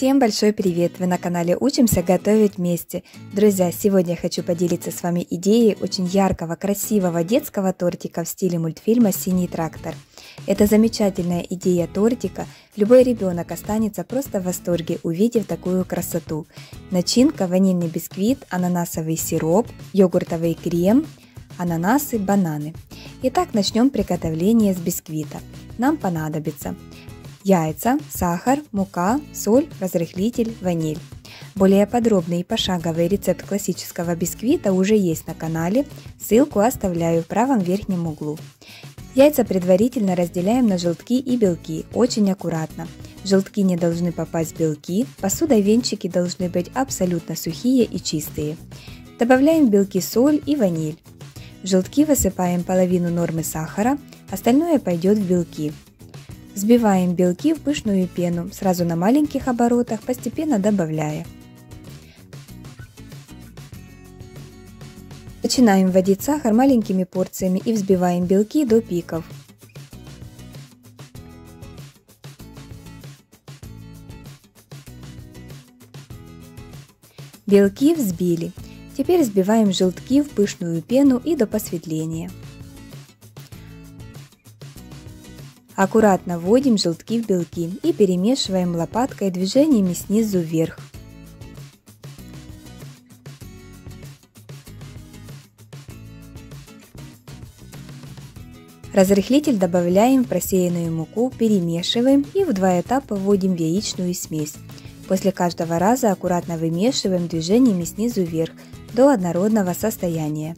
Всем большой привет! Вы на канале «Учимся готовить вместе». Друзья, сегодня я хочу поделиться с вами идеей очень яркого, красивого детского тортика в стиле мультфильма «Синий трактор». Это замечательная идея тортика. Любой ребенок останется просто в восторге, увидев такую красоту. Начинка – ванильный бисквит, ананасовый сироп, йогуртовый крем, ананасы, бананы. Итак, начнем приготовление с бисквита. Нам понадобится яйца, сахар, мука, соль, разрыхлитель, ваниль. Более подробный и пошаговый рецепт классического бисквита уже есть на канале, ссылку оставляю в правом верхнем углу. Яйца предварительно разделяем на желтки и белки, очень аккуратно. В желтки не должны попасть белки, посуда и венчики должны быть абсолютно сухие и чистые. Добавляем в белки соль и ваниль. В желтки высыпаем половину нормы сахара, остальное пойдет в белки. Взбиваем белки в пышную пену, сразу на маленьких оборотах, постепенно добавляя. Начинаем вводить сахар маленькими порциями и взбиваем белки до пиков. Белки взбили. Теперь взбиваем желтки в пышную пену и до посветления. Аккуратно вводим желтки в белки и перемешиваем лопаткой движениями снизу вверх. Разрыхлитель добавляем в просеянную муку, перемешиваем и в два этапа вводим в яичную смесь. После каждого раза аккуратно вымешиваем движениями снизу вверх до однородного состояния.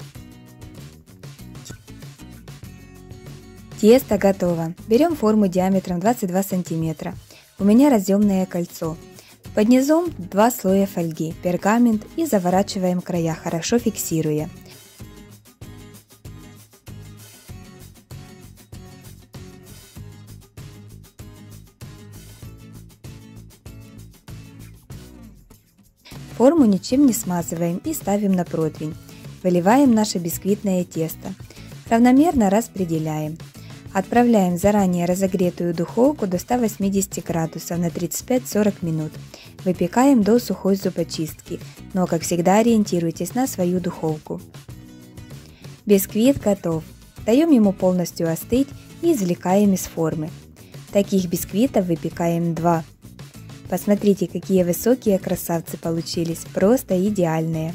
Тесто готово. Берем форму диаметром 22 см. У меня разъемное кольцо. Под низом 2 слоя фольги, пергамент и заворачиваем края, хорошо фиксируя. Форму ничем не смазываем и ставим на противень. Выливаем наше бисквитное тесто. Равномерно распределяем. Отправляем в заранее разогретую духовку до 180 градусов на 35-40 минут. Выпекаем до сухой зубочистки, но, как всегда, ориентируйтесь на свою духовку. Бисквит готов. Даем ему полностью остыть и извлекаем из формы. Таких бисквитов выпекаем 2. Посмотрите, какие высокие красавцы получились, просто идеальные.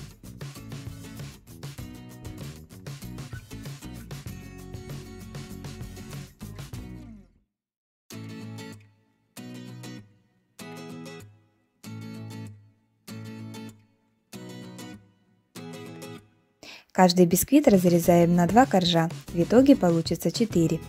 Каждый бисквит разрезаем на 2 коржа, в итоге получится 4.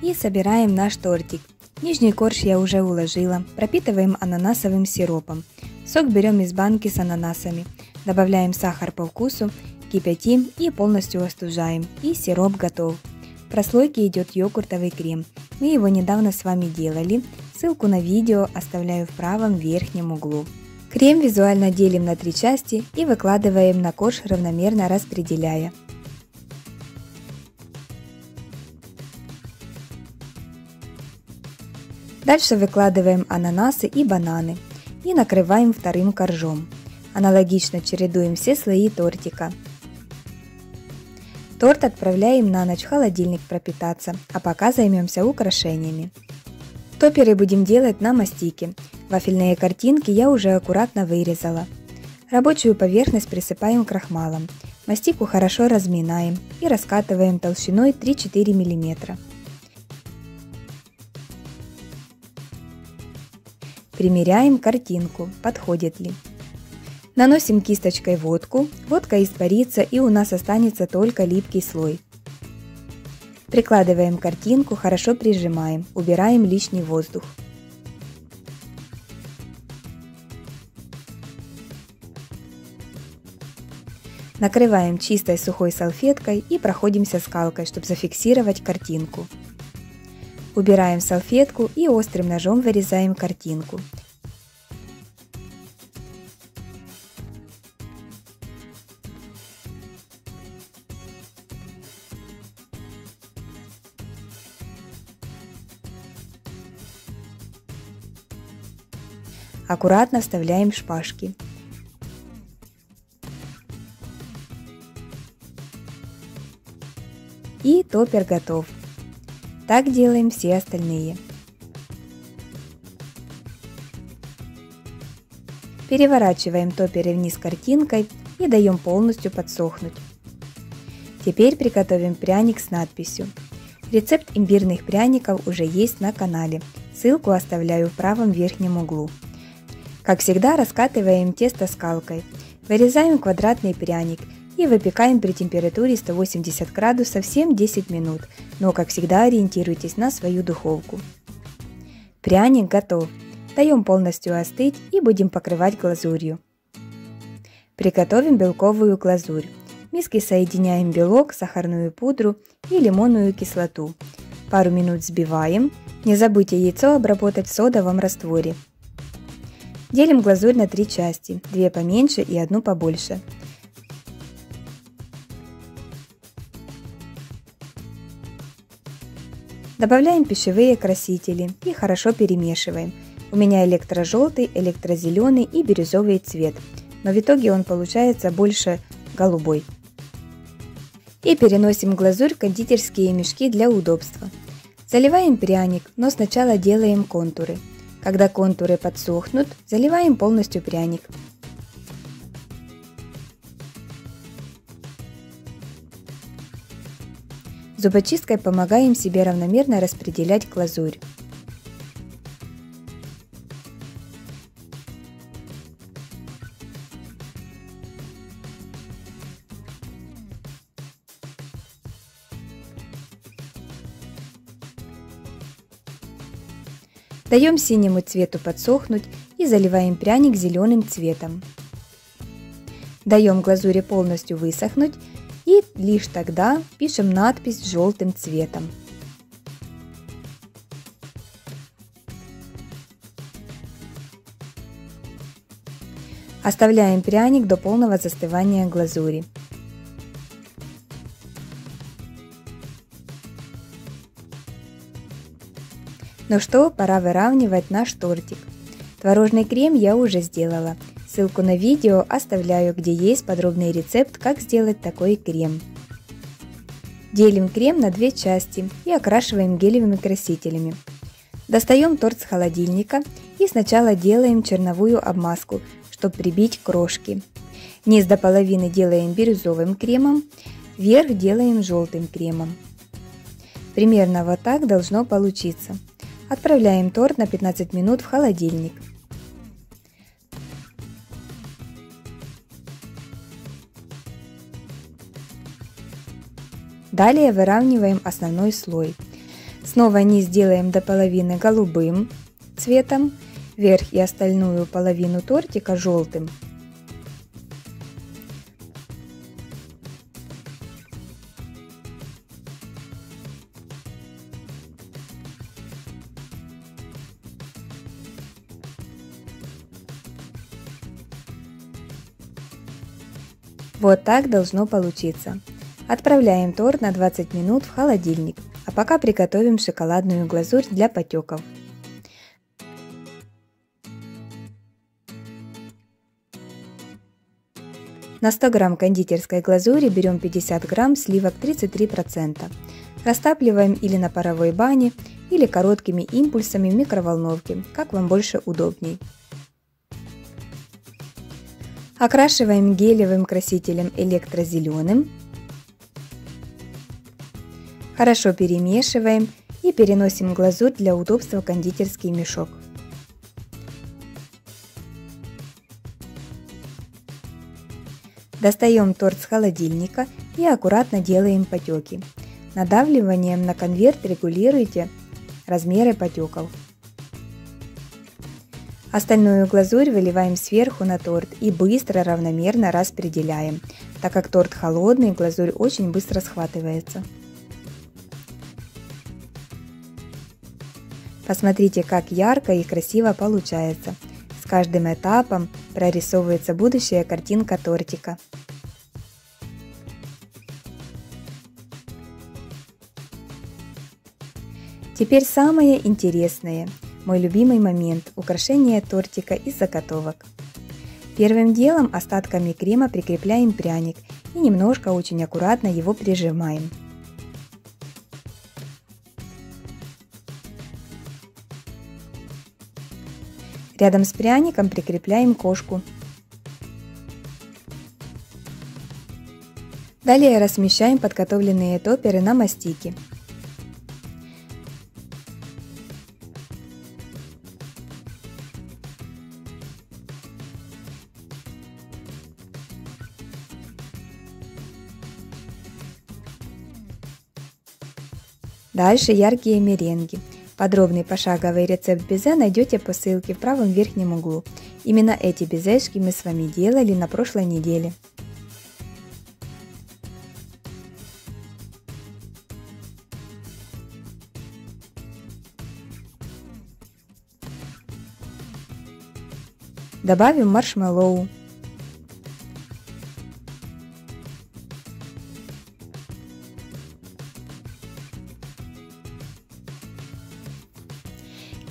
И собираем наш тортик. Нижний корж я уже уложила, пропитываем ананасовым сиропом. Сок берем из банки с ананасами, добавляем сахар по вкусу, кипятим и полностью остужаем, и сироп готов. В прослойке идет йогуртовый крем, мы его недавно с вами делали, ссылку на видео оставляю в правом верхнем углу. Крем визуально делим на 3 части и выкладываем на корж, равномерно распределяя. Дальше выкладываем ананасы и бананы и накрываем вторым коржом. Аналогично чередуем все слои тортика. Торт отправляем на ночь в холодильник пропитаться, а пока займемся украшениями. Топперы будем делать на мастике. Вафельные картинки я уже аккуратно вырезала. Рабочую поверхность присыпаем крахмалом. Мастику хорошо разминаем и раскатываем толщиной 3-4 мм. Примеряем картинку, подходит ли. Наносим кисточкой водку, водка испарится и у нас останется только липкий слой. Прикладываем картинку, хорошо прижимаем, убираем лишний воздух. Накрываем чистой сухой салфеткой и проходимся скалкой, чтобы зафиксировать картинку. Убираем салфетку и острым ножом вырезаем картинку. Аккуратно вставляем шпажки. И топпер готов. Так делаем все остальные. Переворачиваем топперы вниз картинкой и даем полностью подсохнуть. Теперь приготовим пряник с надписью. Рецепт имбирных пряников уже есть на канале, ссылку оставляю в правом верхнем углу. Как всегда, раскатываем тесто скалкой, вырезаем квадратный пряник и выпекаем при температуре 180 градусов 7-10 минут, но как всегда ориентируйтесь на свою духовку. Пряник готов. Даем полностью остыть и будем покрывать глазурью. Приготовим белковую глазурь. В миске соединяем белок, сахарную пудру и лимонную кислоту. Пару минут взбиваем. Не забудьте яйцо обработать в содовом растворе. Делим глазурь на 3 части, 2 поменьше и 1 побольше. Добавляем пищевые красители и хорошо перемешиваем. У меня электрожелтый, электрозеленый и бирюзовый цвет, но в итоге он получается больше голубой. И переносим глазурь в кондитерские мешки для удобства. Заливаем пряник, но сначала делаем контуры. Когда контуры подсохнут, заливаем полностью пряник. Зубочисткой помогаем себе равномерно распределять глазурь. Даем синему цвету подсохнуть и заливаем пряник зеленым цветом. Даем глазури полностью высохнуть и лишь тогда пишем надпись с желтым цветом. Оставляем пряник до полного застывания глазури. Ну что, пора выравнивать наш тортик. Творожный крем я уже сделала. Ссылку на видео оставляю, где есть подробный рецепт, как сделать такой крем. Делим крем на 2 части и окрашиваем гелевыми красителями. Достаем торт с холодильника и сначала делаем черновую обмазку, чтобы прибить крошки. Низ до половины делаем бирюзовым кремом, верх делаем желтым кремом. Примерно вот так должно получиться. Отправляем торт на 15 минут в холодильник. Далее выравниваем основной слой. Снова низ делаем до половины голубым цветом, верх и остальную половину тортика желтым. Вот так должно получиться. Отправляем торт на 20 минут в холодильник, а пока приготовим шоколадную глазурь для потеков. На 100 грамм кондитерской глазури берем 50 грамм сливок 33%. Растапливаем или на паровой бане, или короткими импульсами в микроволновке, как вам больше удобней. Окрашиваем гелевым красителем электрозеленым. Хорошо перемешиваем и переносим глазурь для удобства в кондитерский мешок. Достаем торт с холодильника и аккуратно делаем потеки. Надавливанием на конверт регулируйте размеры потеков. Остальную глазурь выливаем сверху на торт и быстро равномерно распределяем, так как торт холодный, глазурь очень быстро схватывается. Посмотрите, как ярко и красиво получается. С каждым этапом прорисовывается будущая картинка тортика. Теперь самое интересное. Мой любимый момент – украшение тортика из заготовок. Первым делом остатками крема прикрепляем пряник и немножко очень аккуратно его прижимаем. Рядом с пряником прикрепляем кошку. Далее размещаем подготовленные топеры на мастике. Дальше яркие меренги. Подробный пошаговый рецепт безе найдете по ссылке в правом верхнем углу. Именно эти безешки мы с вами делали на прошлой неделе. Добавим маршмеллоу.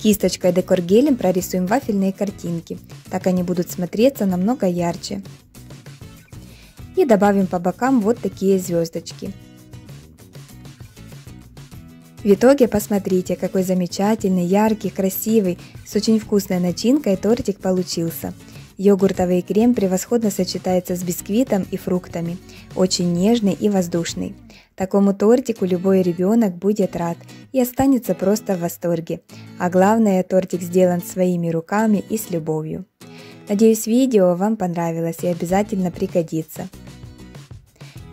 Кисточкой декор-гелем прорисуем вафельные картинки, так они будут смотреться намного ярче. И добавим по бокам вот такие звездочки. В итоге посмотрите, какой замечательный, яркий, красивый, с очень вкусной начинкой тортик получился. Йогуртовый крем превосходно сочетается с бисквитом и фруктами, очень нежный и воздушный. Такому тортику любой ребенок будет рад и останется просто в восторге. А главное, тортик сделан своими руками и с любовью. Надеюсь, видео вам понравилось и обязательно пригодится.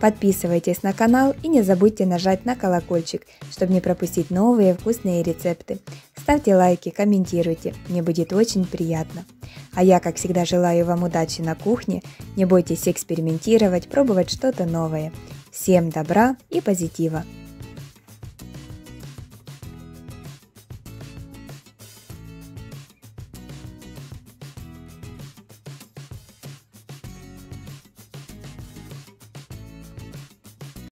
Подписывайтесь на канал и не забудьте нажать на колокольчик, чтобы не пропустить новые вкусные рецепты. Ставьте лайки, комментируйте, мне будет очень приятно. А я, как всегда, желаю вам удачи на кухне, не бойтесь экспериментировать, пробовать что-то новое. Всем добра и позитива!